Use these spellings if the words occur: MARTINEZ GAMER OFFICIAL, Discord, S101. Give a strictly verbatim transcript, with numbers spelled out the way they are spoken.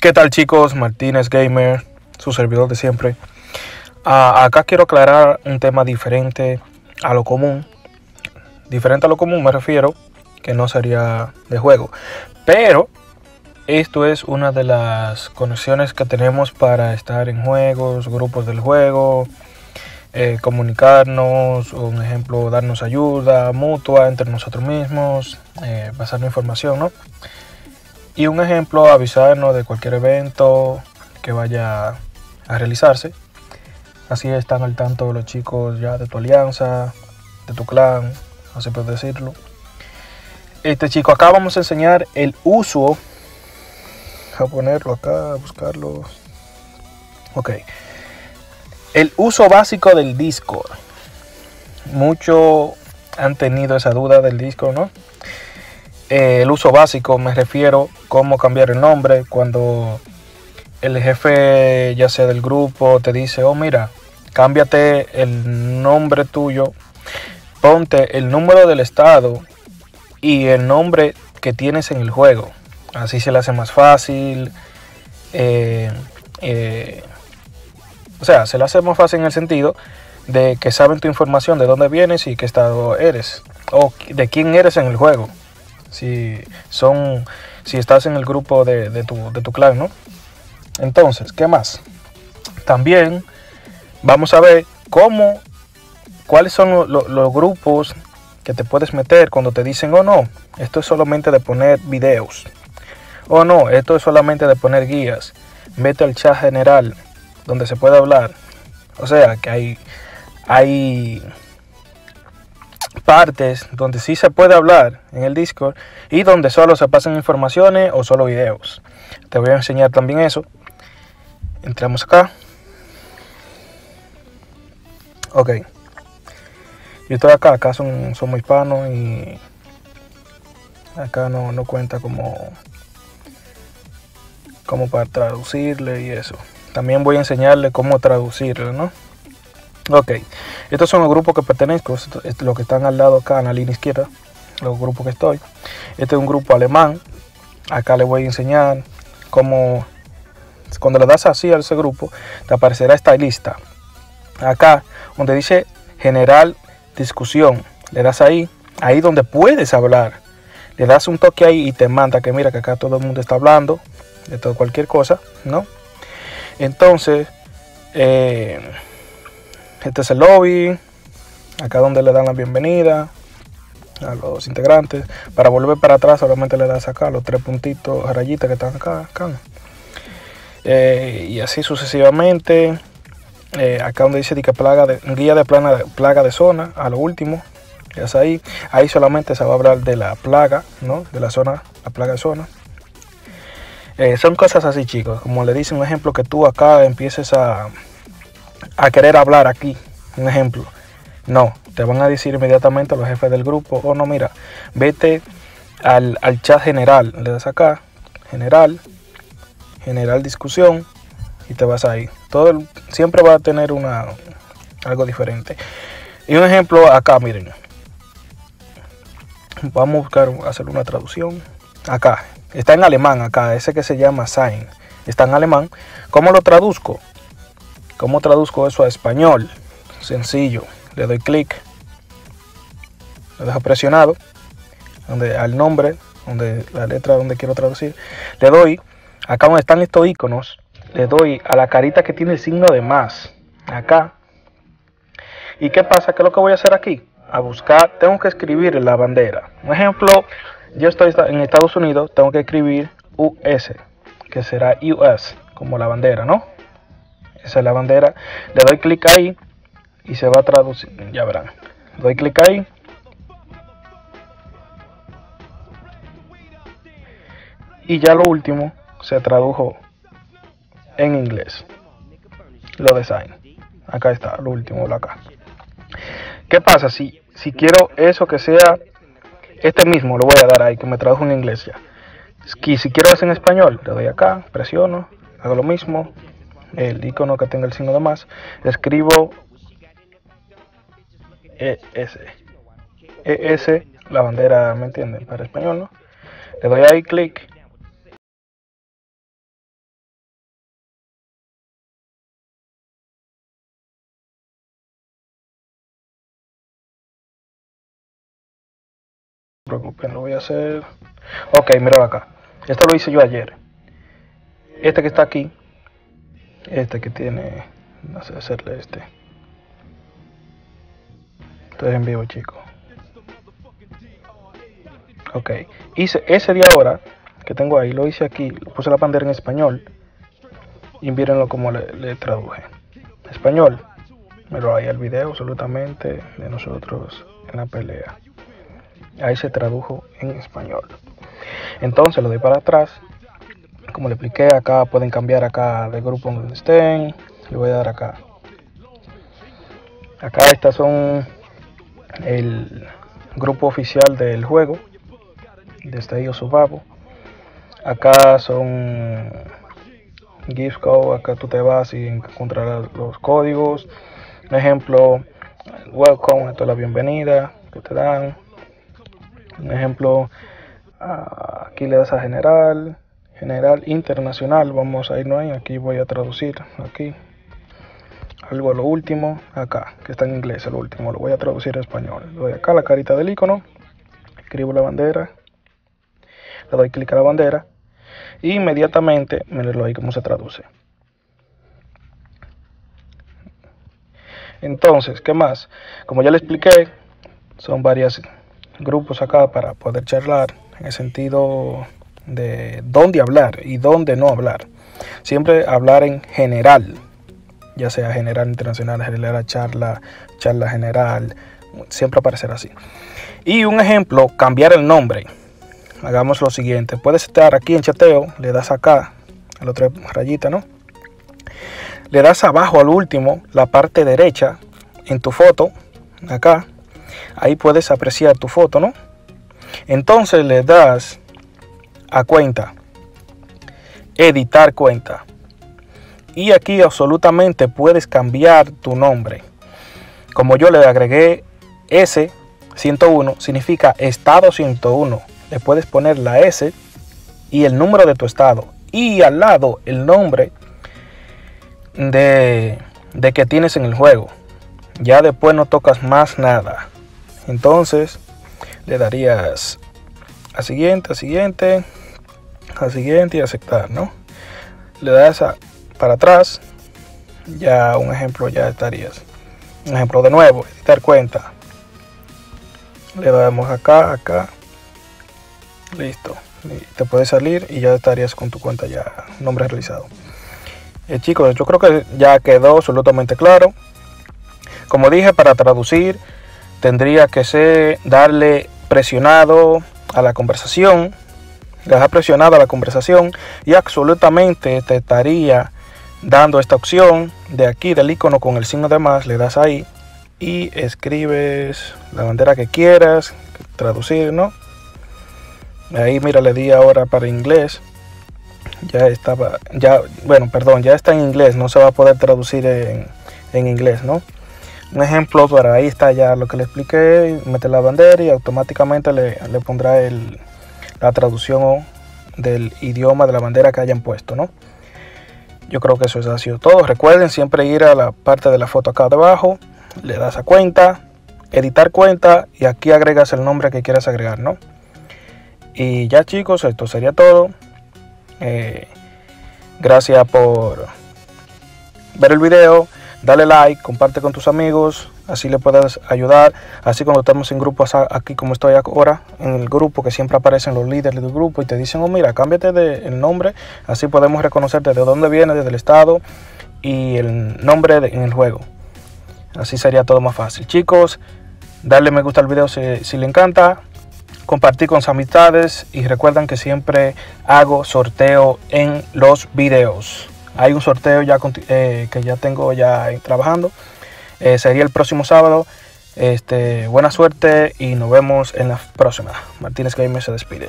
¿Qué tal, chicos? Martínez Gamer, su servidor de siempre. Ah, acá quiero aclarar un tema diferente a lo común. Diferente a lo común me refiero que no sería de juego. Pero esto es una de las conexiones que tenemos para estar en juegos, grupos del juego, eh, comunicarnos, un ejemplo, darnos ayuda mutua entre nosotros mismos, eh, pasarnos información, ¿no? Y un ejemplo, avisarnos de cualquier evento que vaya a realizarse. Así están al tanto los chicos ya de tu alianza, de tu clan, así puedes decirlo. Este chico, acá vamos a enseñar el uso. Voy a ponerlo acá, a buscarlo. Ok. El uso básico del Discord. Muchos han tenido esa duda del Discord, ¿no? Eh, el uso básico, me refiero a cómo cambiar el nombre cuando el jefe, ya sea del grupo, te dice, oh mira, cámbiate el nombre tuyo, ponte el número del estado y el nombre que tienes en el juego, así se le hace más fácil, eh, eh, o sea, se le hace más fácil en el sentido de que saben tu información, de dónde vienes y qué estado eres, o de quién eres en el juego. Si, son, si estás en el grupo de, de, tu, de tu clan, ¿no? Entonces, ¿qué más? También vamos a ver cómo, cuáles son lo, lo, los grupos que te puedes meter cuando te dicen, oh no, esto es solamente de poner videos. Oh no, esto es solamente de poner guías. Vete al chat general, donde se puede hablar. O sea, que hay, hay partes donde sí se puede hablar en el Discord y donde solo se pasan informaciones o solo videos. Te voy a enseñar también eso. Entramos acá. Ok. Yo estoy acá, acá son, somos hispanos y acá no, no cuenta como, como para traducirle y eso. También voy a enseñarle cómo traducirle, ¿no? Ok, estos son los grupos que pertenezco, los que están al lado acá en la línea izquierda, los grupos que estoy. Este es un grupo alemán, acá le voy a enseñar cómo, cuando le das así a ese grupo, te aparecerá esta lista. Acá, donde dice general discusión, le das ahí, ahí donde puedes hablar. Le das un toque ahí y te manda que mira que acá todo el mundo está hablando de todo, cualquier cosa, ¿no? Entonces, eh... este es el lobby, acá donde le dan la bienvenida a los integrantes. Para volver para atrás solamente le das acá los tres puntitos, rayitas que están acá. acá. Eh, y así sucesivamente. Eh, acá donde dice que plaga de, guía de plana, plaga de zona, a lo último. Ya es ahí. Ahí solamente se va a hablar de la plaga, ¿no? De la zona, la plaga de zona. Eh, son cosas así, chicos. Como le dicen, un ejemplo, que tú acá empieces a... a querer hablar aquí, un ejemplo, no, te van a decir inmediatamente a los jefes del grupo, oh no mira, vete al, al chat general, le das acá, general, general discusión y te vas ahí, todo el, siempre va a tener una, algo diferente. Y un ejemplo acá, miren, vamos a buscar, hacer una traducción, acá, está en alemán acá, ese que se llama Sign, está en alemán. ¿Cómo lo traduzco? ¿Cómo traduzco eso a español? Sencillo. Le doy clic. Lo dejo presionado. Donde, al nombre. Donde la letra donde quiero traducir. Le doy. Acá donde están estos iconos. Le doy a la carita que tiene el signo de más. Acá. ¿Y qué pasa? ¿Qué es lo que voy a hacer aquí? A buscar. Tengo que escribir la bandera. Un ejemplo. Yo estoy en Estados Unidos. Tengo que escribir U S. Que será U S. Como la bandera, ¿no? Esa es la bandera, le doy clic ahí y se va a traducir, ya verán, le doy clic ahí y ya lo último se tradujo en inglés, lo de Sign, acá está, lo último, lo acá. ¿Qué pasa? Si, si quiero eso que sea, este mismo lo voy a dar ahí, que me tradujo en inglés ya, si, si quiero eso en español, le doy acá, presiono, hago lo mismo. el icono que tenga el signo de más, escribo E S, E S, la bandera, ¿me entienden? Para español, ¿no? Le doy ahí clic. No se preocupen, lo voy a hacer. Ok, mirad acá. Esto lo hice yo ayer. Este que está aquí, este que tiene, no sé, hacerle este. Esto es en vivo, chicos. Ok, hice ese de ahora que tengo ahí, lo hice aquí, lo puse la bandera en español. Y mírenlo como le, le traduje. Español. Mirad ahí el video absolutamente de nosotros en la pelea. Ahí se tradujo en español. Entonces lo doy para atrás. Como le expliqué, acá pueden cambiar acá de grupo donde estén. Le voy a dar acá. Acá estas son el grupo oficial del juego. Desde ellos subabo. Acá son gift code. Acá tú te vas y encontrarás los códigos. Por ejemplo, welcome, esto es la bienvenida que te dan. Un ejemplo, aquí le das a general, general internacional, vamos a irnos ahí, aquí voy a traducir, aquí, algo a lo último, acá, que está en inglés, el último, lo voy a traducir a español, le doy acá la carita del icono, escribo la bandera, le doy clic a la bandera, e inmediatamente, mirenlo ahí cómo se traduce. Entonces, ¿qué más? Como ya le expliqué, son varias grupos acá para poder charlar en el sentido de dónde hablar y dónde no hablar. Siempre hablar en general, ya sea general internacional, general charla, charla general, siempre aparecerá así. Y un ejemplo, cambiar el nombre. Hagamos lo siguiente, puedes estar aquí en chateo, le das acá, a la otra rayita, ¿no? Le das abajo al último, la parte derecha, en tu foto, acá. Ahí puedes apreciar tu foto, ¿no? Entonces le das a cuenta, editar cuenta. Y aquí absolutamente puedes cambiar tu nombre. Como yo le agregué S ciento uno, significa estado ciento uno. Le puedes poner la S y el número de tu estado. Y al lado el nombre de, de que tienes en el juego. Ya después no tocas más nada. Entonces le darías a siguiente, a siguiente, a siguiente y aceptar, ¿no? Le das a, para atrás, ya un ejemplo ya estarías. Un ejemplo de nuevo, editar cuenta. Le damos acá, acá. Listo. Y te puedes salir y ya estarías con tu cuenta ya, nombre realizado. Eh, chicos, yo creo que ya quedó absolutamente claro. Como dije, para traducir tendría que ser darle presionado a la conversación, dejar presionado a la conversación y absolutamente te estaría dando esta opción de aquí del icono con el signo de más, le das ahí y escribes la bandera que quieras, traducir, ¿no? Ahí mira, le di ahora para inglés, ya estaba, ya, bueno, perdón, ya está en inglés, no se va a poder traducir en, en inglés, ¿no? Un ejemplo, para ahí está ya lo que le expliqué, mete la bandera y automáticamente le, le pondrá el, la traducción del idioma de la bandera que hayan puesto, ¿no? Yo creo que eso ha sido todo. Recuerden siempre ir a la parte de la foto acá debajo, le das a cuenta, editar cuenta y aquí agregas el nombre que quieras agregar, ¿no? Y ya chicos, esto sería todo. Eh, gracias por ver el video. Dale like, comparte con tus amigos, así le puedes ayudar. Así cuando estamos en grupos aquí como estoy ahora, en el grupo que siempre aparecen los líderes del grupo y te dicen, oh mira, cámbiate el nombre, así podemos reconocerte de dónde vienes, desde el estado y el nombre de, en el juego. Así sería todo más fácil. Chicos, dale me gusta al video si, si le encanta, compartir con sus amistades y recuerden que siempre hago sorteo en los videos. Hay un sorteo ya eh, que ya tengo ya trabajando. Eh, sería el próximo sábado. Este, buena suerte y nos vemos en la próxima. Martínez Gamer se despide.